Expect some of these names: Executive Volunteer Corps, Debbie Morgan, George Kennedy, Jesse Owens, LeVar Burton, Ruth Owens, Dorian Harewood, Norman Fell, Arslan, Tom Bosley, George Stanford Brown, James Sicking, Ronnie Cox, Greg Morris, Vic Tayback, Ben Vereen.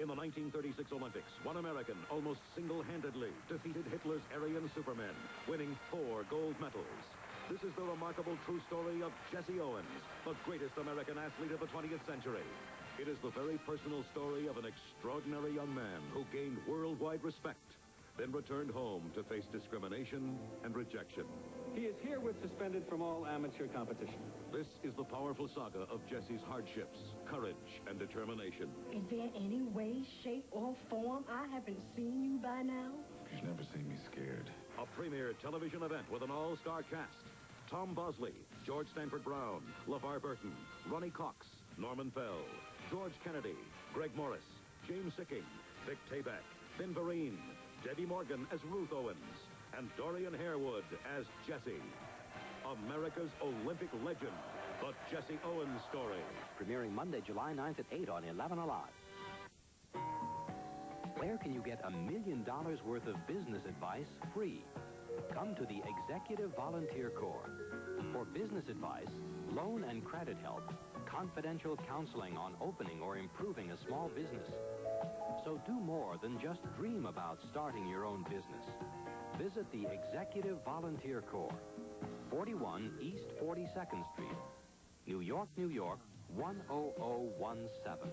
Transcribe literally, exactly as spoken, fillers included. In the nineteen thirty-six Olympics, one American almost single-handedly defeated Hitler's Aryan Supermen, winning four gold medals. This is the remarkable true story of Jesse Owens, the greatest American athlete of the twentieth century. It is the very personal story of an extraordinary young man who gained worldwide respect, then returned home to face discrimination and rejection. He is herewith suspended from all amateur competition. This is the powerful saga of Jesse's hardships, courage, and determination. Is there any way, shape, or form I haven't seen you by now? You've never seen me scared. A premier television event with an all-star cast. Tom Bosley, George Stanford Brown, LeVar Burton, Ronnie Cox, Norman Fell, George Kennedy, Greg Morris, James Sicking, Vic Tayback, Ben Vereen, Debbie Morgan as Ruth Owens, and Dorian Harewood as Jesse. America's Olympic legend, the Jesse Owens story. Premiering Monday, July ninth at eight on eleven Alive. Where can you get a million dollars worth of business advice free? Come to the Executive Volunteer Corps. For business advice, loan and credit help, confidential counseling on opening or improving a small business. So do more than just dream about starting your own business. Visit the Executive Volunteer Corps, forty-one East forty-second Street, New York, New York, one oh oh one seven.